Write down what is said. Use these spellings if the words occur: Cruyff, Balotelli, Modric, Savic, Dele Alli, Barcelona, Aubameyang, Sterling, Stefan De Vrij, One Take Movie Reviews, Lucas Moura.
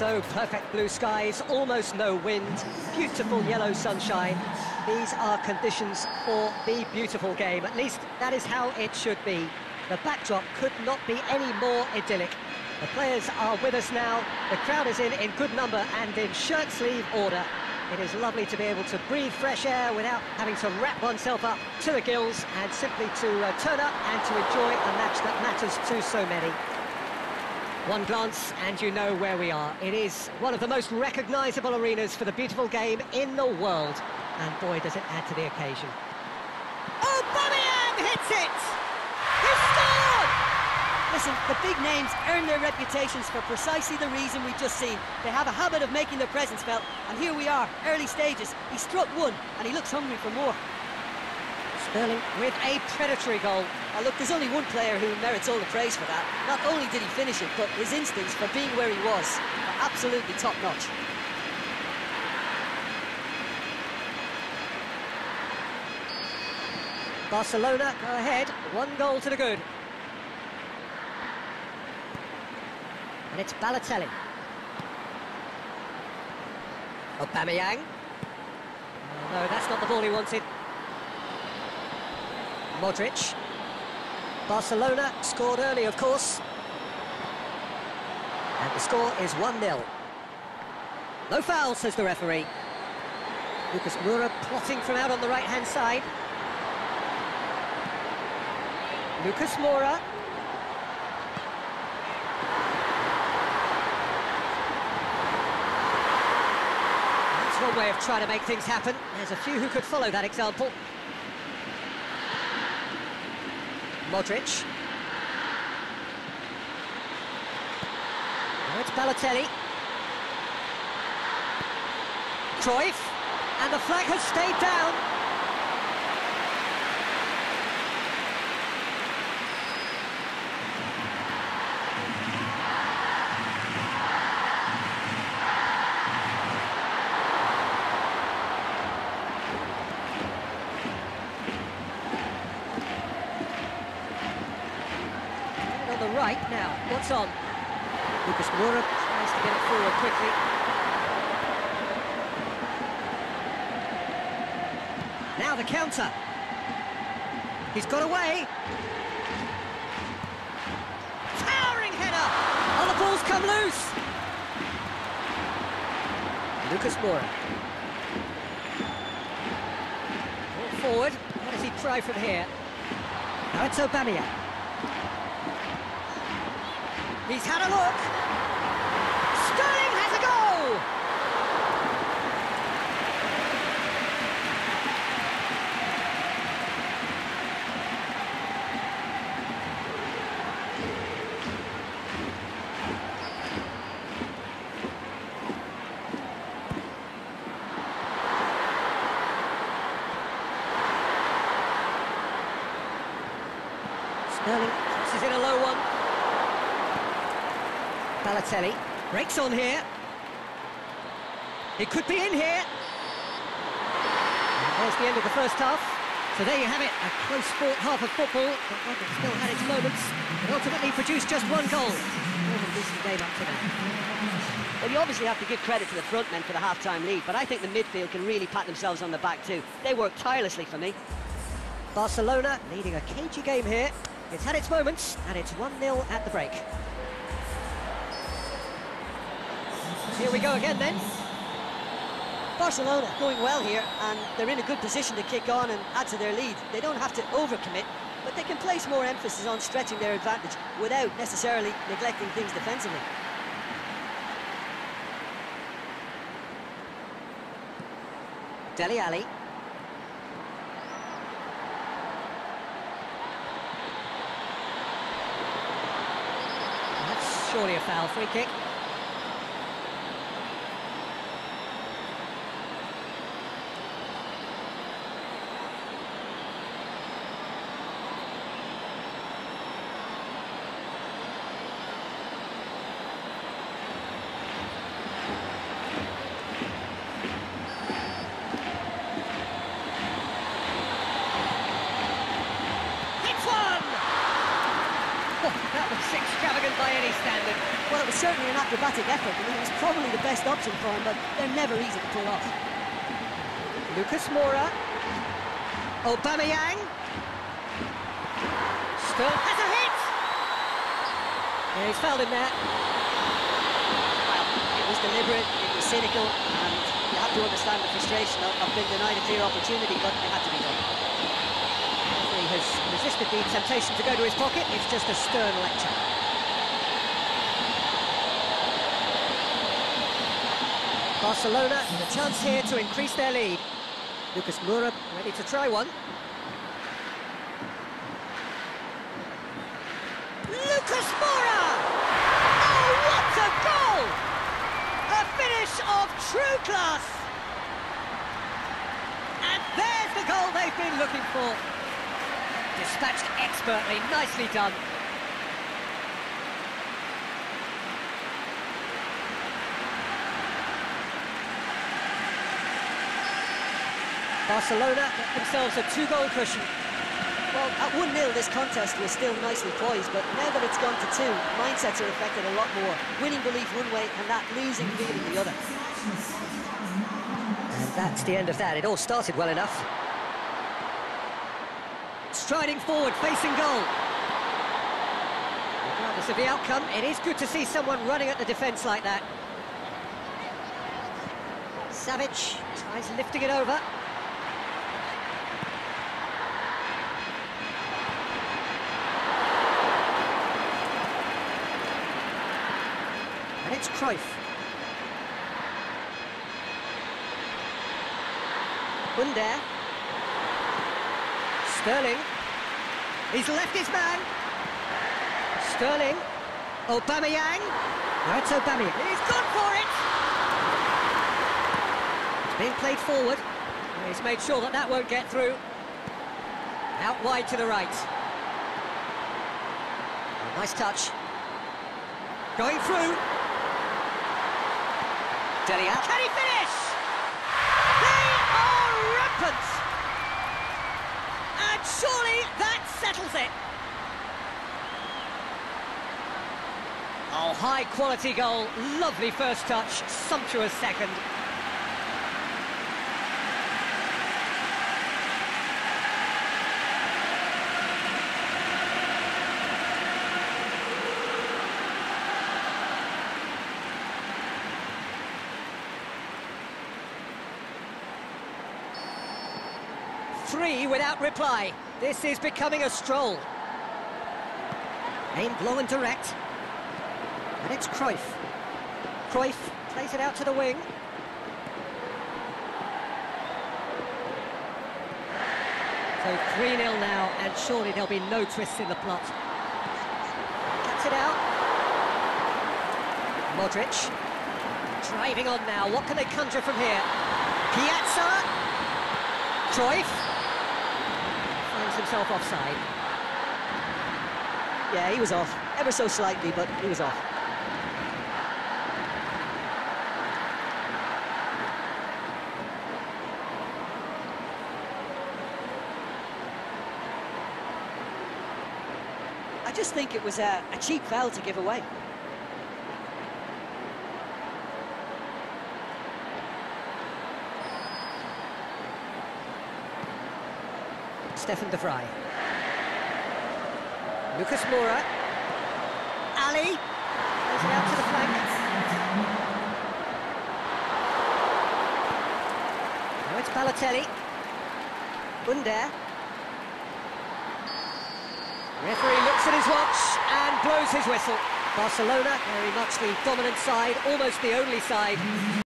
so perfect blue skies, almost no wind, beautiful yellow sunshine. These are conditions for the beautiful game. At least that is how it should be. The backdrop could not be any more idyllic. The players are with us now. The crowd is in good number and in shirt-sleeve order. It is lovely to be able to breathe fresh air without having to wrap oneself up to the gills, and simply to turn up and to enjoy a match that matters to so many. One glance and you know where we are. It is one of the most recognisable arenas for the beautiful game in the world. And boy, does it add to the occasion. Aubameyang hits it! He scored! Listen, the big names earn their reputations for precisely the reason we've just seen. They have a habit of making their presence felt, and here we are, early stages. He struck one, and he looks hungry for more. Sterling with a predatory goal. Now look, there's only one player who merits all the praise for that. Not only did he finish it, but his instincts for being where he was are absolutely top-notch. Barcelona go ahead, 1 goal to the good. And it's Balotelli. Aubameyang. Oh, no, that's not the ball he wanted. Modric. Barcelona scored early, of course. And the score is 1-0. No foul, says the referee. Lucas Moura plotting from out on the right-hand side. Lucas Moura. That's one way of trying to make things happen. There's a few who could follow that example. Modric. And it's Balotelli. Cruyff. And the flag has stayed down. Right now, what's on? Lucas Moura tries to get it forward quickly. Now the counter. He's got away. Towering header! Oh, the ball's come loose! Lucas Moura. Ball forward. What does he try from here? Now it's Aubameyang. He's had a look. Sterling has a goal. Sterling crosses in a low one. Balotelli breaks on here. He could be in here. And there's the end of the first half. So there you have it, a close fought half of football. But one that still had its moments, but ultimately produced just 1 goal. More than decent game up to now. Well, you obviously have to give credit to the front men for the half-time lead, but I think the midfield can really pat themselves on the back too. They worked tirelessly for me. Barcelona leading a cagey game here. It's had its moments, and it's 1-0 at the break. Here we go again then. Barcelona going well here, and they're in a good position to kick on and add to their lead. They don't have to overcommit, but they can place more emphasis on stretching their advantage without necessarily neglecting things defensively. Dele Alli. That's surely a foul. Free kick. certainly an acrobatic effort. I mean, it was probably the best option for him, but they're never easy to pull off. Lucas Moura. Aubameyang. Still has a hit! Yeah, he's fouled him there. Well, it was deliberate, it was cynical, and you have to understand the frustration of being denied a clear opportunity, but it had to be done. He has resisted the temptation to go to his pocket. It's just a stern lecture. Barcelona with a chance here to increase their lead. Lucas Moura ready to try one. Lucas Moura! Oh, what a goal! A finish of true class! And there's the goal they've been looking for. Dispatched expertly, nicely done. Barcelona got themselves a two-goal cushion. Well, at 1-0, this contest was still nicely poised, but now that it's gone to two, mindsets are affected a lot more. Winning belief one way and that losing feeling the other. And that's the end of that. It all started well enough. Striding forward, facing goal. Regardless of the outcome, it is good to see someone running at the defence like that. Savic tries lifting it over. It's Cruyff. Wunder. Sterling. He's left his man. Sterling. Aubameyang. That's Aubameyang. He's gone for it. It's being played forward. He's made sure that that won't get through. Out wide to the right. Nice touch. Going through. Dele Alli. Can he finish? They are rampant! And surely that settles it. Oh, high-quality goal, lovely first touch, sumptuous second. Three without reply. This is becoming a stroll. Aimed low and direct. And it's Cruyff. Cruyff plays it out to the wing. So 3-0 now, and surely there'll be no twists in the plot. Cuts it out. Modric. Driving on now. What can they conjure from here? Piazza. Cruyff. Himself offside. Yeah, he was off, ever so slightly, but he was off. I just think it was a cheap foul to give away. Stefan De Vrij. Lucas Moura. Alli. Goes out to the flank. Now it's Balotelli. Wunder. Referee looks at his watch and blows his whistle. Barcelona, very much the dominant side, almost the only side.